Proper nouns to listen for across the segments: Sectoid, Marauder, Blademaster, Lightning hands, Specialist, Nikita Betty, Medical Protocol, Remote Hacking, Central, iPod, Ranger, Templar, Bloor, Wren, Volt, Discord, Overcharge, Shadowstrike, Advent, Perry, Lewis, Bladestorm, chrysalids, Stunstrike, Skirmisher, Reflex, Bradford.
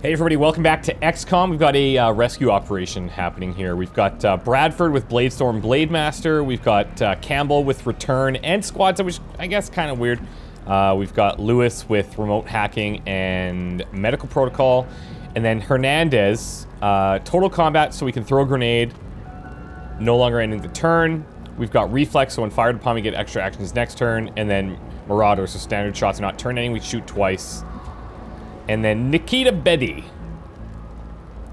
Hey everybody, welcome back to XCOM. We've got a rescue operation happening here. We've got Bradford with Bladestorm, Blademaster. We've got Campbell with Return and Squads, which I guess kind of weird. We've got Lewis with Remote Hacking and Medical Protocol. And then Hernandez, Total Combat, so we can throw a grenade, no longer ending the turn. We've got Reflex, so when fired upon, we get extra actions next turn. And then Marauder, so standard shots are not turn ending, we shoot twice. And then Nikita Betty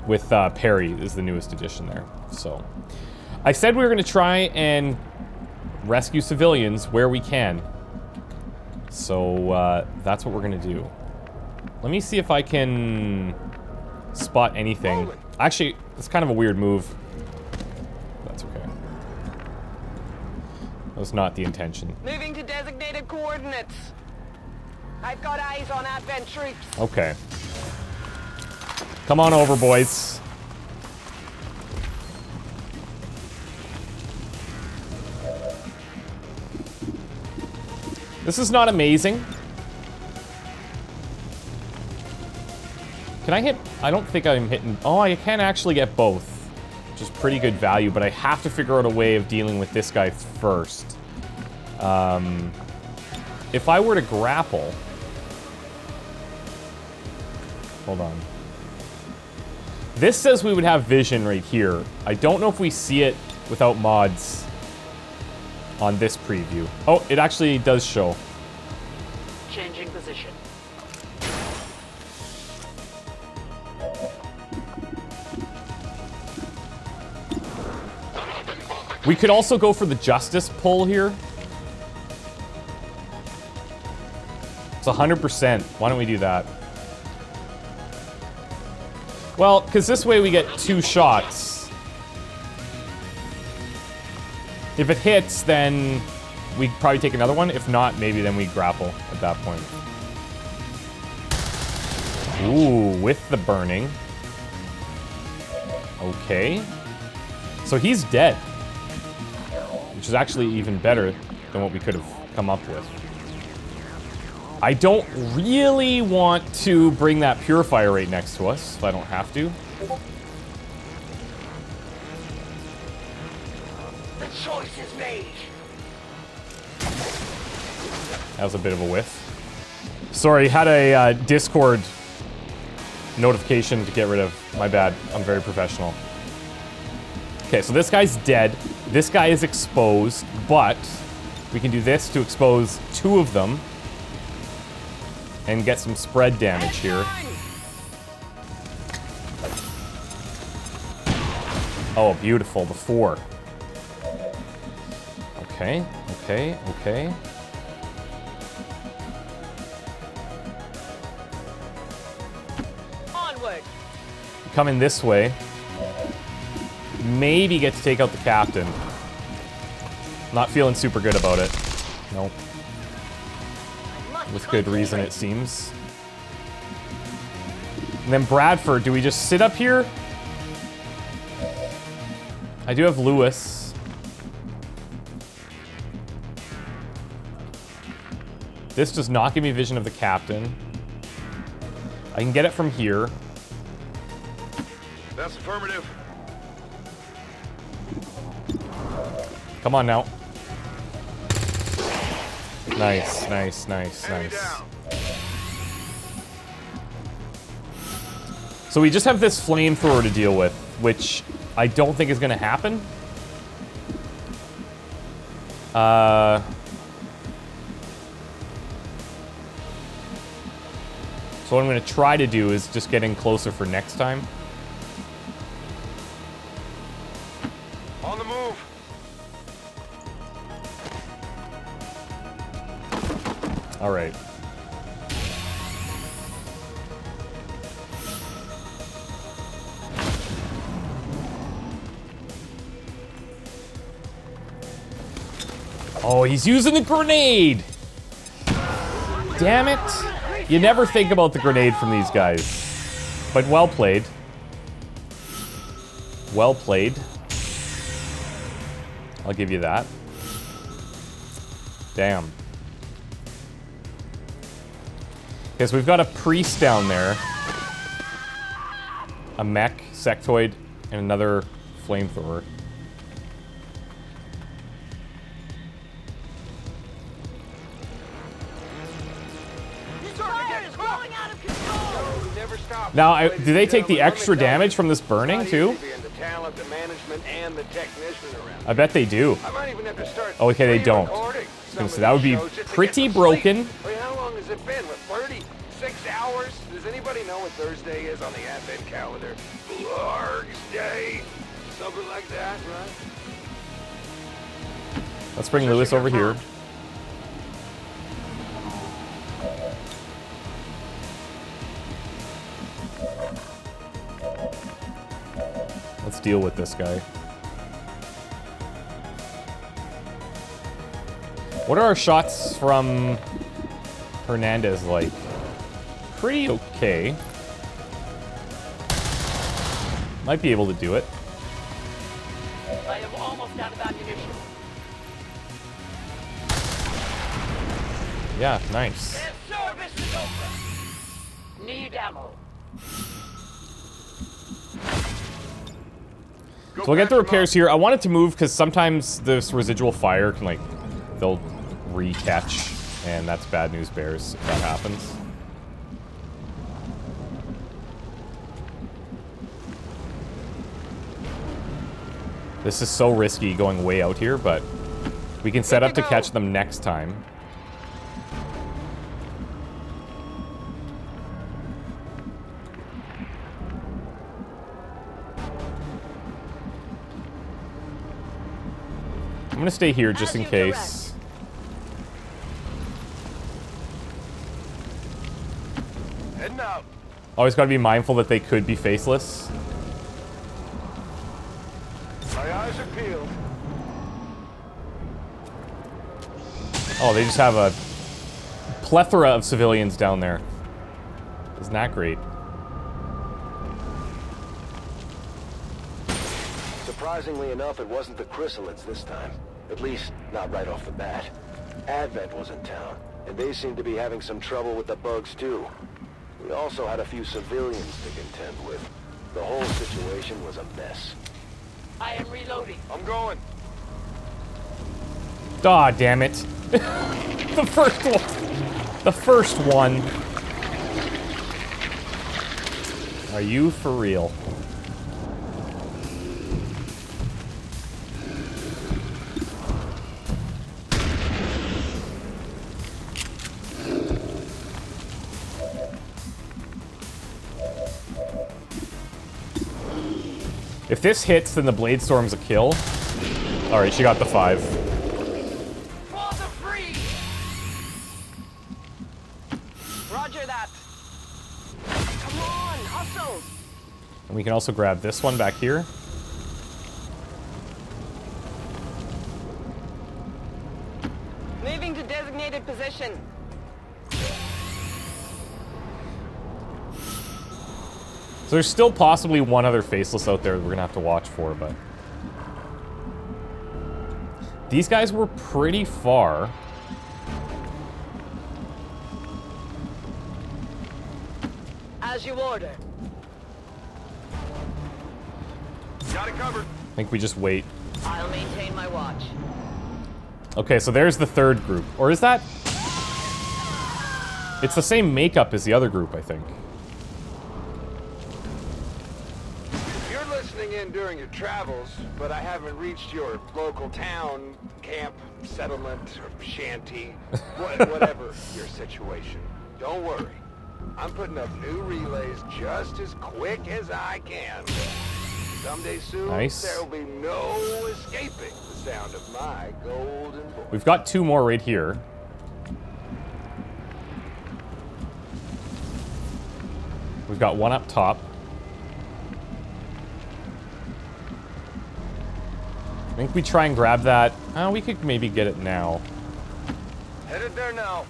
with Perry is the newest addition there. So I said we were going to try and rescue civilians where we can. So that's what we're going to do. Let me see if I can spot anything. Actually, it's kind of a weird move. That's okay. That was not the intention. Moving to designated coordinates. I've got eyes on Advent troops. Okay. Come on over, boys. This is not amazing. Can I hit? I don't think I'm hitting. Oh, I can actually get both, which is pretty good value, but I have to figure out a way of dealing with this guy first. If I were to grapple. Hold on. This says we would have vision right here. I don't know if we see it without mods on this preview. Oh, it actually does show. Changing position. We could also go for the justice pull here. It's 100%. Why don't we do that? Well, because this way we get two shots. If it hits, then we probably take another one. If not, maybe then we grapple at that point. Ooh, with the burning. Okay. So he's dead. Which is actually even better than what we could have come up with. I don't really want to bring that purifier right next to us, if I don't have to. The choice is made. That was a bit of a whiff. Sorry, had a Discord notification to get rid of. My bad. I'm very professional. Okay, so this guy's dead. This guy is exposed, but we can do this to expose two of them. And get some spread damage here. Oh, beautiful, the four. Okay, okay, okay. Onward. Coming this way. Maybe get to take out the captain. Not feeling super good about it. Nope. With good reason, it seems. And then Bradford, do we just sit up here? I do have Lewis. This does not give me vision of the captain. I can get it from here. That's affirmative. Come on now. Nice, nice, nice, nice. So we just have this flamethrower to deal with, which I don't think is going to happen. So what I'm going to try to do is just get in closer for next time. On the move. All right. Oh, he's using the grenade. Damn it. You never think about the grenade from these guys. But well played. Well played. I'll give you that. Damn. Okay, so we've got a priest down there. a mech, sectoid, and another flamethrower. Now, do they take the extra damage from this burning too? I bet they do. Okay, they don't. So that would be pretty broken. How long has it been? 6 hours? Does anybody know what Thursday is on the Advent calendar? Blarg's Day, something like that, right? Let's bring Lewis over here. Let's deal with this guy. What are our shots from Hernandez like? Pretty okay. Might be able to do it. I am almost out of ammunition. Yeah, nice. Their service is over. Need ammo. So we'll get the repairs here. I wanted to move because sometimes this residual fire can, like, they'll re-catch, and that's bad news bears if that happens. This is so risky going way out here, but we can set up to catch them next time. I'm gonna stay here just in case. Always gotta be mindful that they could be faceless. My eyes are peeled. Oh, they just have a plethora of civilians down there. Isn't that great? Surprisingly enough, it wasn't the chrysalids this time. At least, not right off the bat. Advent was in town, and they seemed to be having some trouble with the bugs too. We also had a few civilians to contend with. The whole situation was a mess. I am reloading. I'm going. Aw, damn it. The first one. The first one. Are you for real? If this hits, then the Bladestorm's a kill. Alright, she got the 5. Roger that. Come on, hustle. And we can also grab this one back here. Moving to designated position. So there's still possibly one other faceless out there that we're gonna have to watch for, but these guys were pretty far. As you order. Got it covered. I think we just wait. I'll maintain my watch. Okay, so there's the third group. Or is that? It's the same makeup as the other group, I think. During your travels, but I haven't reached your local town, camp, settlement, or shanty, whatever your situation. Don't worry. I'm putting up new relays just as quick as I can. Someday soon, nice. There will be no escaping the sound of my golden voice. We've got 2 more right here. We've got one up top. I think we try and grab that. Oh, we could maybe get it now. Headed there now.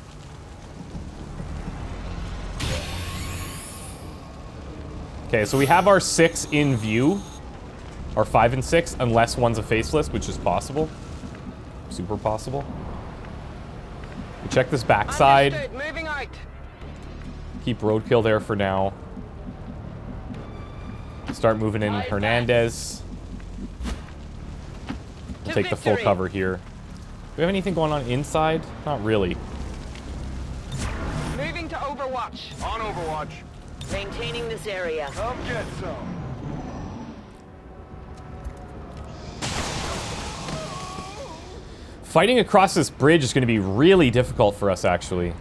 Okay, so we have our 6 in view. Our 5 and 6, unless one's a faceless, which is possible. Super possible. We check this backside. Keep roadkill there for now. start moving in Hernandez. We'll take the full cover here. Do we have anything going on inside? Not really. Moving to Overwatch. On Overwatch. Maintaining this area. Come get some. Fighting across this bridge is going to be really difficult for us, actually.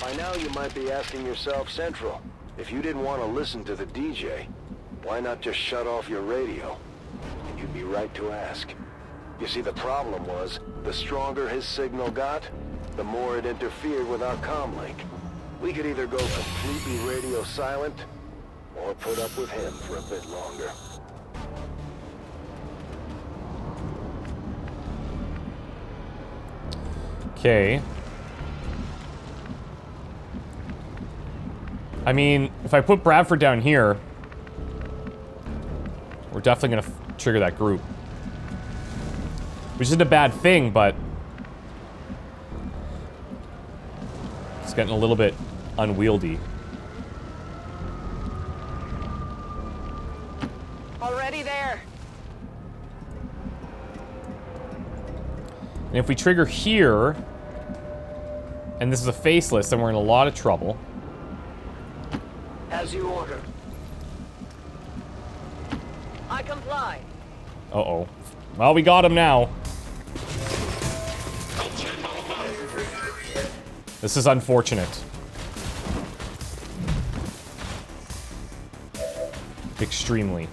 By now you might be asking yourself, Central, if you didn't want to listen to the DJ, why not just shut off your radio? And you'd be right to ask. You see, the problem was, the stronger his signal got, the more it interfered with our comm link. We could either go completely radio silent, or put up with him for a bit longer. Okay. I mean, if I put Bradford down here, we're definitely gonna trigger that group. Which isn't a bad thing, but it's getting a little bit unwieldy. Already there. And if we trigger here, and this is a faceless, then we're in a lot of trouble. As you order. I comply. Uh-oh. Well, we got him now. This is unfortunate. Extremely.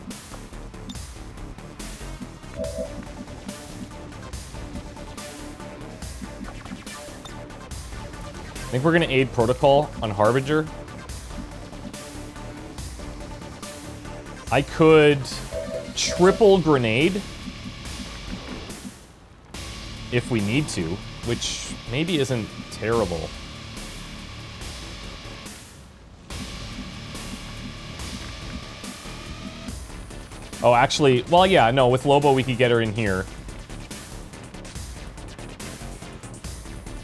I think we're gonna aid protocol on Harbinger. I could triple grenade if we need to, which maybe isn't terrible. Oh, actually, well, yeah, no, with Lobo we could get her in here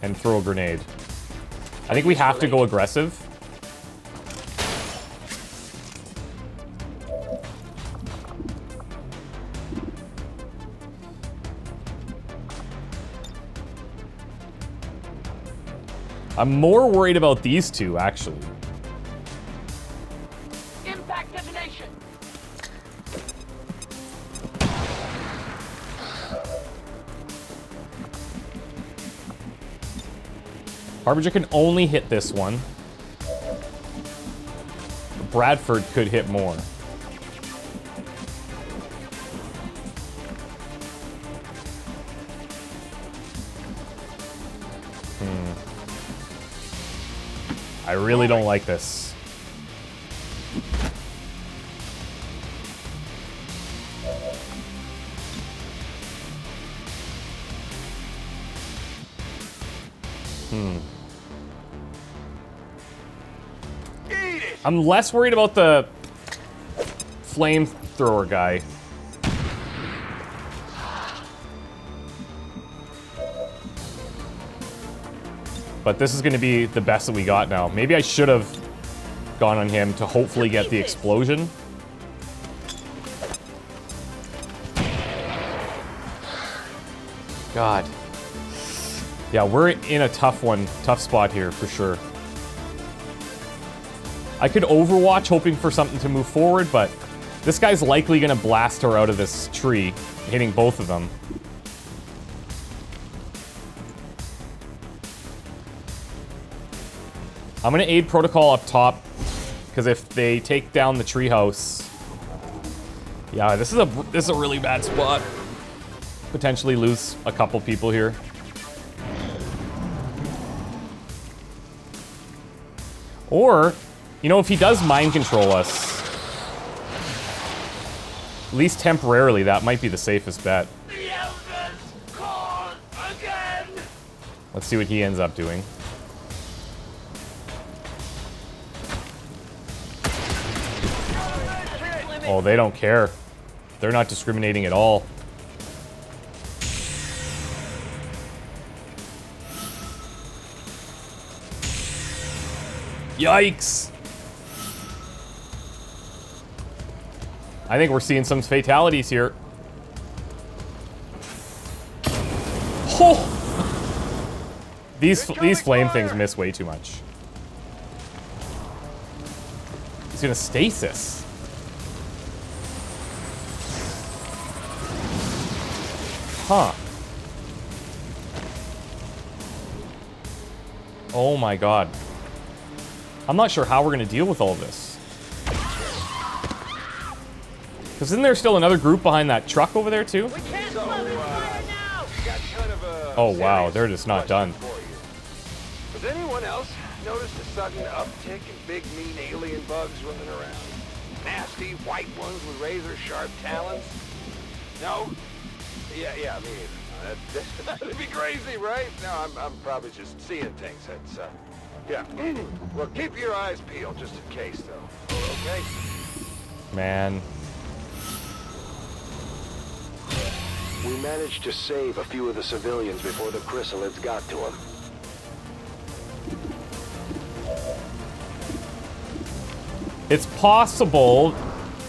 and throw a grenade. I think we have to go aggressive. I'm more worried about these two, actually. Impact detonation. Harbinger can only hit this one. Bradford could hit more. Hmm. I really don't like this. I'm less worried about the flamethrower guy. But this is gonna be the best that we got now. Maybe I should have gone on him to hopefully get the explosion. God. Yeah, we're in a tough one, tough spot here for sure. I could overwatch hoping for something to move forward, but this guy's likely gonna blast her out of this tree, hitting both of them. I'm gonna aid protocol up top, because if they take down the treehouse, yeah, this is a really bad spot. Potentially lose a couple people here. Or, you know, if he does mind control us, at least temporarily, that might be the safest bet. The elders call again. Let's see what he ends up doing. Oh, they don't care. They're not discriminating at all. Yikes! I think we're seeing some fatalities here. Oh! These flame things miss way too much. He's gonna stasis. Huh. Oh my god. I'm not sure how we're gonna deal with all of this. Cause isn't there still another group behind that truck over there too? We can't fire now. Kind of a oh wow, they're just not done. Does anyone else notice a sudden uptick in big mean alien bugs running around? Nasty white ones with razor sharp talons? No? Yeah, me either. That'd be crazy, right? No, I'm probably just seeing things. That's, yeah. Well, keep your eyes peeled just in case, though. Okay? Man. We managed to save a few of the civilians before the chrysalids got to them. It's possible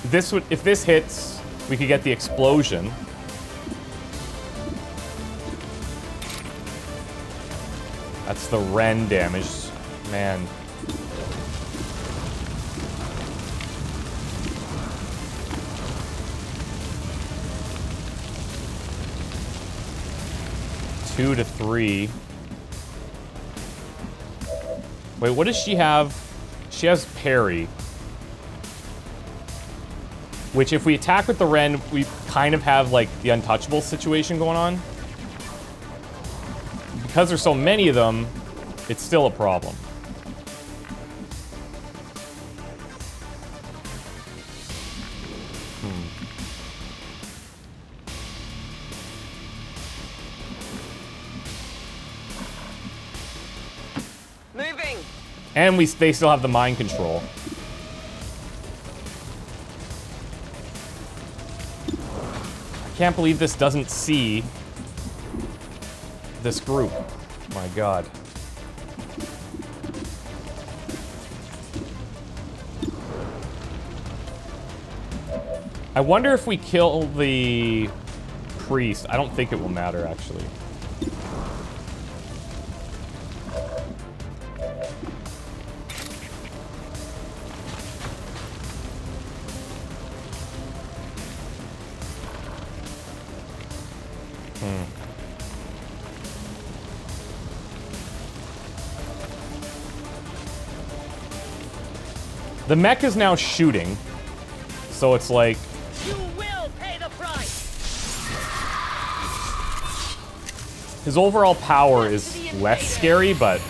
this would, if this hits, we could get the explosion. That's the Wren damage, man. Two to three. Wait, what does she have? She has Perry. Which if we attack with the Wren, we kind of have like the untouchable situation going on. Because there's so many of them, it's still a problem. Moving. And they still have the mind control. I can't believe this doesn't see this group. My god. I wonder if we kill the priest. I don't think it will matter, actually. The mech is now shooting, so it's like... You will pay the price. His overall power is less scary, but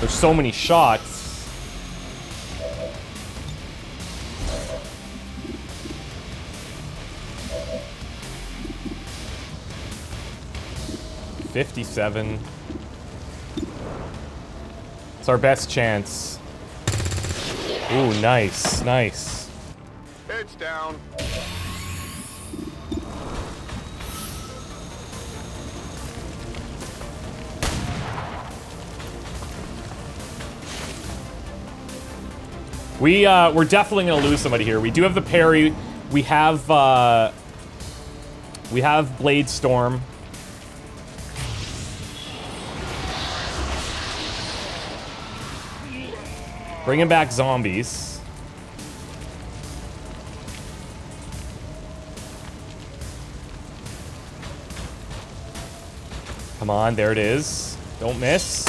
there's so many shots. .57. It's our best chance. Ooh, nice, nice. It's down. We're definitely gonna lose somebody here. We do have the Perry. We have Bladestorm. Bringing back zombies. Come on, there it is. Don't miss.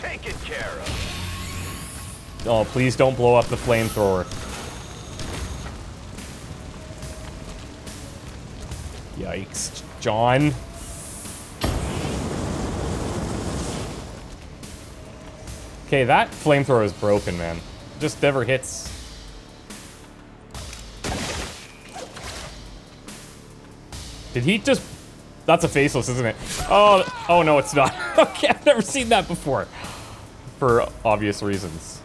Taken care of. Oh, please don't blow up the flamethrower. Yikes, John. Okay, that flamethrower is broken, man. Just never hits. Did he just... That's a faceless, isn't it? Oh no, it's not. Okay, I've never seen that before. For obvious reasons.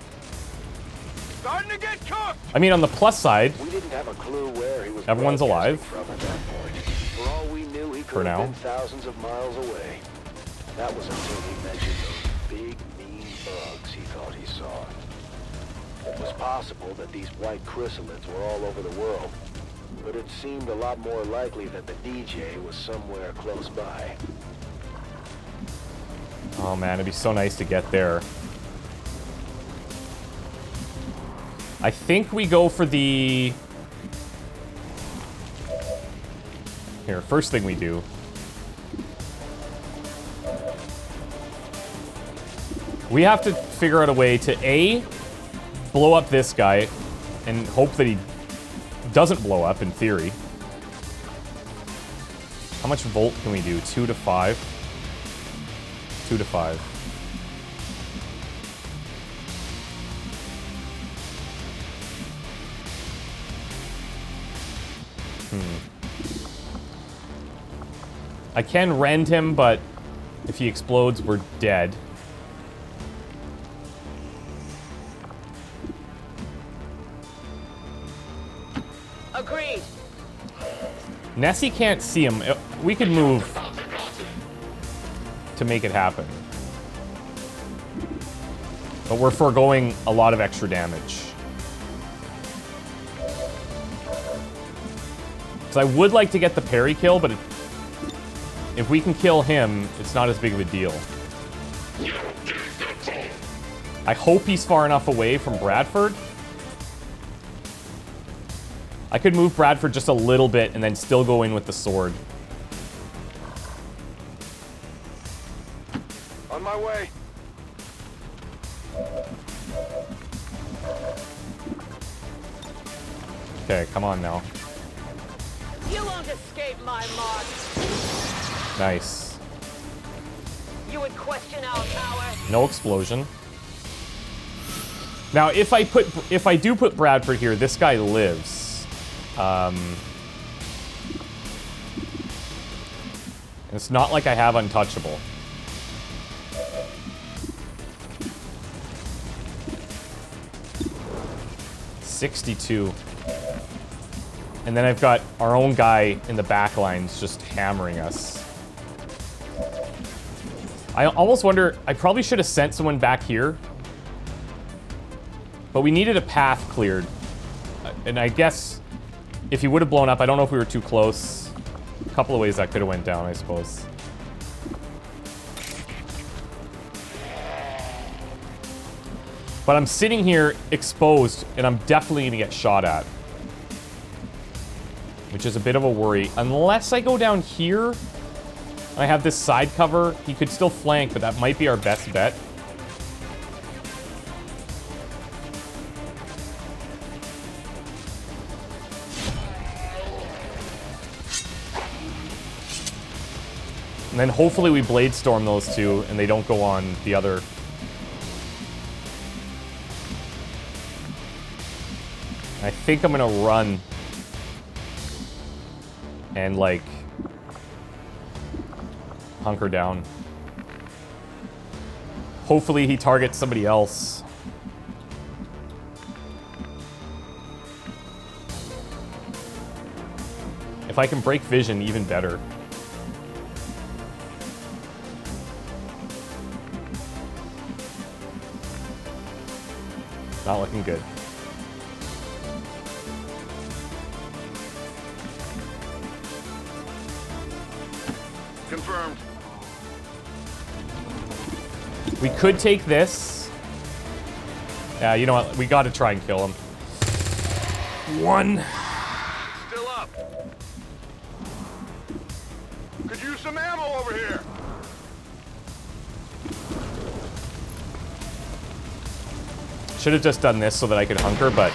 Starting to get cooked. I mean, on the plus side, we didn't have a clue where he was. Everyone's alive. For all we knew, he could have been thousands of miles away. That was until he mentioned those big he thought he saw. It was possible that these white chrysalids were all over the world, but it seemed a lot more likely that the DJ was somewhere close by. Oh man, it'd be so nice to get there. I think we go for the... Here, first thing we do. We have to figure out a way to A, blow up this guy, and hope that he doesn't blow up, in theory. How much volt can we do? 2 to 5? 2 to 5. I can rend him, but if he explodes, we're dead. Agreed. Nessie can't see him. We could move to make it happen. But we're foregoing a lot of extra damage. Because I would like to get the parry kill, but it... If we can kill him, it's not as big of a deal. I hope he's far enough away from Bradford. I could move Bradford just a little bit and then still go in with the sword. On my way. Okay, come on now. You won't escape my mark. Nice. You would question our power. No explosion. Now, if I do put Bradford here, this guy lives. And it's not like I have untouchable. $62. And then I've got our own guy in the back lines just hammering us. I almost wonder, I probably should have sent someone back here. But we needed a path cleared. And I guess if he would have blown up, I don't know if we were too close. A couple of ways that could have went down, I suppose. But I'm sitting here exposed, and I'm definitely gonna get shot at. Which is a bit of a worry. Unless I go down here, I have this side cover. He could still flank, but that might be our best bet. And then hopefully we Bladestorm those two and they don't go on the other. I think I'm gonna run and like hunker down. Hopefully he targets somebody else. If I can break vision, even better. Not looking good. Confirmed. We could take this. Yeah, you know what? We got to try and kill him. One. Still up. Could use some ammo over here. Should have just done this so that I could hunker, but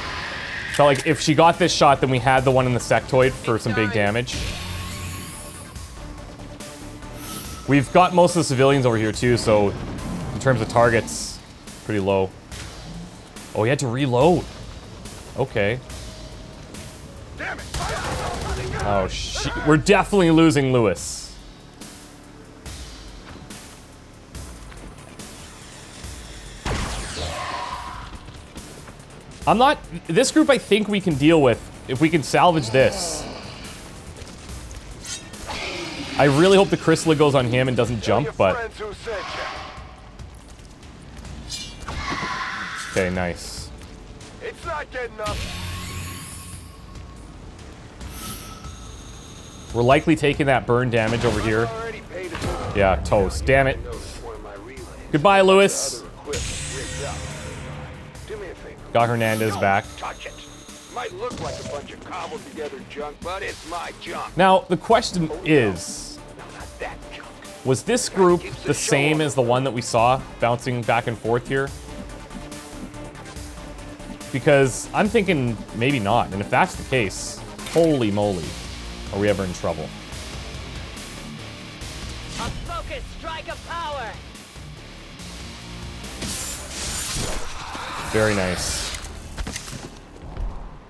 felt like if she got this shot, then we had the one in the sectoid for some big damage. We've got most of the civilians over here too, so in terms of targets, pretty low. Oh, he had to reload. Okay. Damn it. Oh shit, we're definitely losing Lewis. I'm not, this group I think we can deal with if we can salvage this. I really hope the Chrysalid goes on him and doesn't jump, but... Okay, nice. It's not getting up. We're likely taking that burn damage over here. Yeah, toast. Damn it. Goodbye, Lewis. Got Hernandez back. Might look like a bunch of cobbled together junk, but it's my junk. Now, the question is, was this group the same as the one that we saw bouncing back and forth here? Because I'm thinking maybe not, and if that's the case, holy moly, are we ever in trouble. A focused strike of power. Very nice.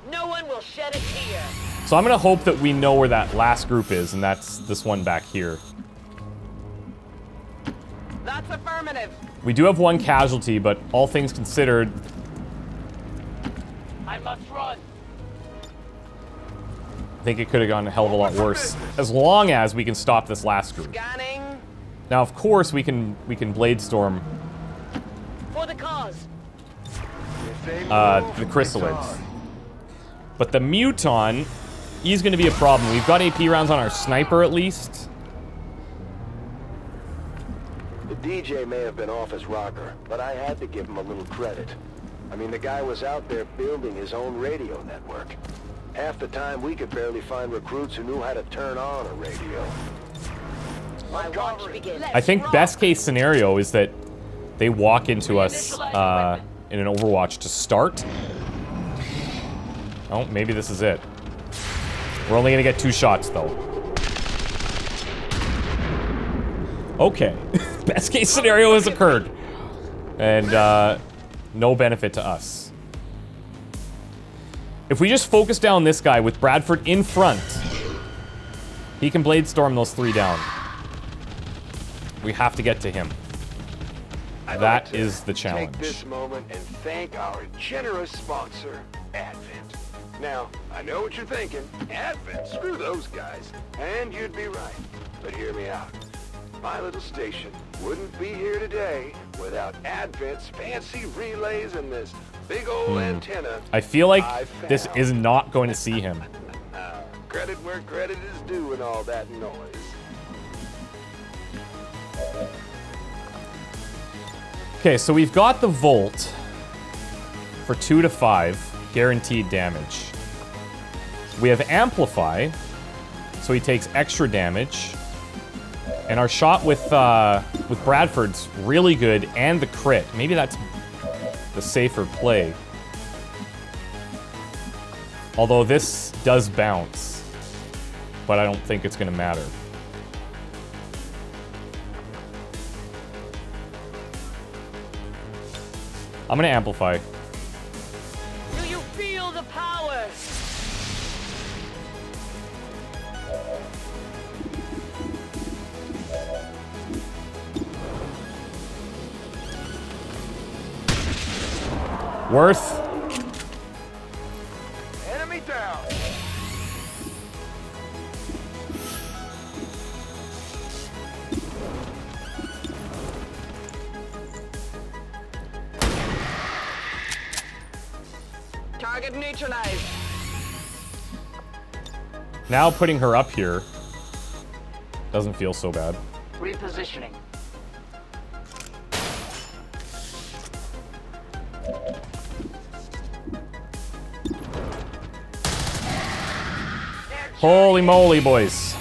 No one will shed a tear. So I'm gonna hope that we know where that last group is, and that's this one back here. That's affirmative. We do have one casualty, but all things considered, I must run. I think it could have gone a hell of a lot worse, as long as we can stop this last group. Scanning. Now, of course, we can Bladestorm. For the cause. The chrysalids. But the muton is going to be a problem. We've got AP rounds on our sniper at least. The DJ may have been off his rocker, but I had to give him a little credit. I mean, the guy was out there building his own radio network. Half the time, we could barely find recruits who knew how to turn on a radio. I think best case scenario is that they walk into us in an Overwatch to start. Oh, maybe this is it. We're only gonna get 2 shots, though. Okay, best case scenario has occurred. And, no benefit to us. If we just focus down this guy with Bradford in front, he can Bladestorm those 3 down. We have to get to him. That is the challenge. Take this moment and thank our generous sponsor, Advent. Now, I know what you're thinking. Advent, screw those guys. And you'd be right. But hear me out. My little station wouldn't be here today without Advent's fancy relays and this big old antenna. I feel like this is not going to see him. Credit where credit is due and all that noise. Okay, so we've got the Volt for 2 to 5 guaranteed damage. We have Amplify, so he takes extra damage. And our shot with Bradford's really good, and the crit. Maybe that's the safer play. Although this does bounce, but I don't think it's gonna matter. I'm gonna Amplify. Do you feel the power? Worth. Enemy down. Target neutralized. Now putting her up here doesn't feel so bad. Repositioning. Holy moly, boys.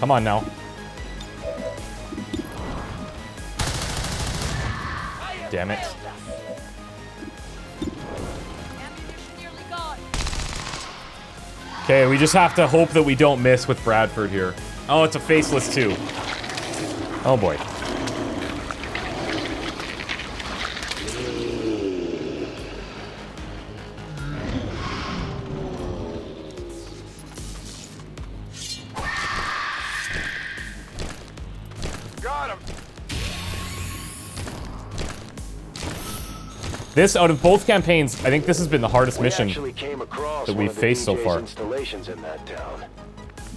Come on now. Damn it. Okay, we just have to hope that we don't miss with Bradford here. Oh, it's a faceless too. Oh boy. This, out of both campaigns, I think this has been the hardest mission that we've faced so far.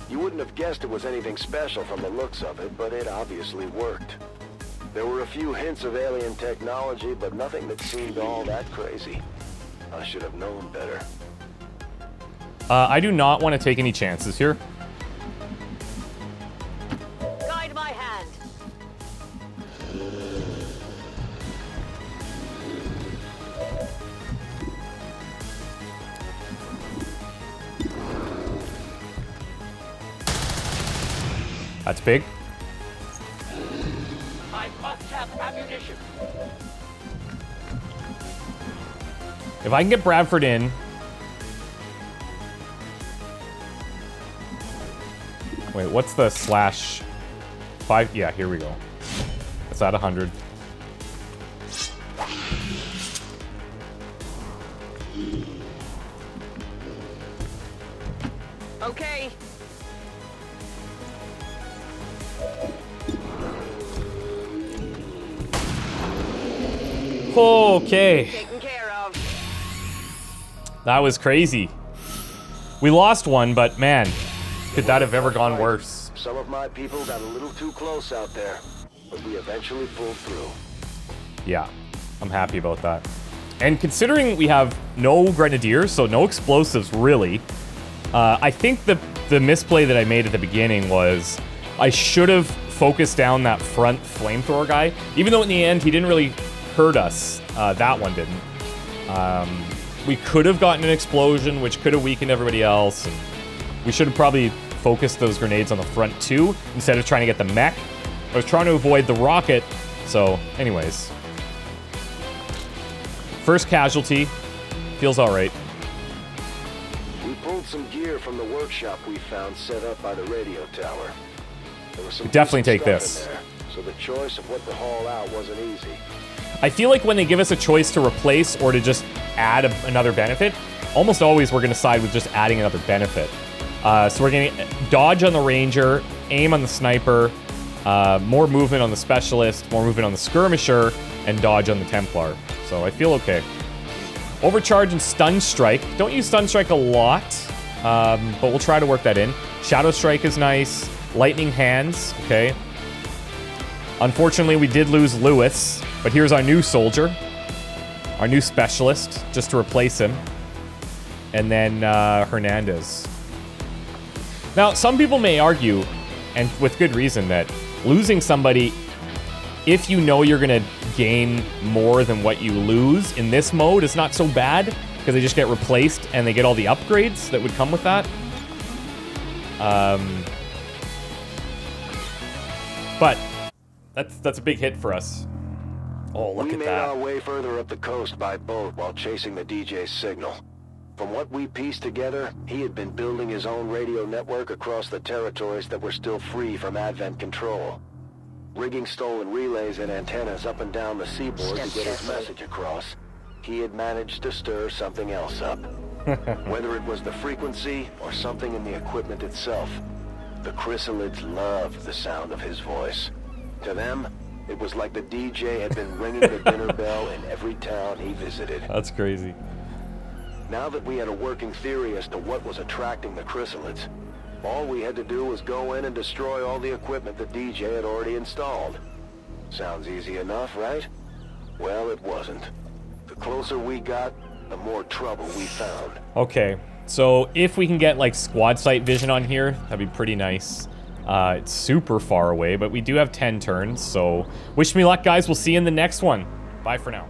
You wouldn't have guessed it was anything special from the looks of it, but it obviously worked. There were a few hints of alien technology, but nothing that seemed all that crazy. I should have known better. I do not want to take any chances here. Guide my hand. That's big. I must have ammunition. If I can get Bradford in. Wait, what's the slash? 5? Yeah, here we go. It's at 100. Okay. Okay. Taken care of. That was crazy. We lost one, but man. Could that have ever gone worse? Some of my people got a little too close out there, but we eventually pulled through. Yeah, I'm happy about that. And considering we have no grenadiers, so no explosives really, I think the misplay that I made at the beginning was I should have focused down that front flamethrower guy, even though in the end he didn't really hurt us. That one didn't. We could have gotten an explosion, which could have weakened everybody else. And we should have probably focused those grenades on the front too, instead of trying to get the mech. I was trying to avoid the rocket, so anyways. First casualty, feels all right. We pulled some gear from the workshop we found set up by the radio tower. There was some definitely take this. There, so the choice of what to haul out wasn't easy. I feel like when they give us a choice to replace or to just add another benefit, almost always we're gonna side with just adding another benefit. So we're going to dodge on the Ranger, aim on the Sniper, more movement on the Specialist, more movement on the Skirmisher, and dodge on the Templar. So I feel okay. Overcharge and Stunstrike. Don't use Stunstrike a lot, but we'll try to work that in. Shadowstrike is nice. Lightning hands, okay. Unfortunately, we did lose Lewis, but here's our new soldier, our new Specialist, just to replace him. And then Hernandez. Now, some people may argue, and with good reason, that losing somebody, if you know you're going to gain more than what you lose in this mode, is not so bad, because they just get replaced and they get all the upgrades that would come with that. But that's a big hit for us. Oh, look at that. We made our way further up the coast by boat while chasing the DJ's signal. From what we pieced together, he had been building his own radio network across the territories that were still free from Advent control, rigging stolen relays and antennas up and down the seaboard to get his message across. He had managed to stir something else up, whether it was the frequency or something in the equipment itself. The chrysalids loved the sound of his voice. To them, it was like the DJ had been ringing the dinner bell in every town he visited. That's crazy. Now that we had a working theory as to what was attracting the chrysalids, all we had to do was go in and destroy all the equipment the DJ had already installed. Sounds easy enough, right? Well, it wasn't. The closer we got, the more trouble we found. Okay, so if we can get like squad sight vision on here, that'd be pretty nice. It's super far away, but we do have 10 turns, so wish me luck, guys. We'll see you in the next one. Bye for now.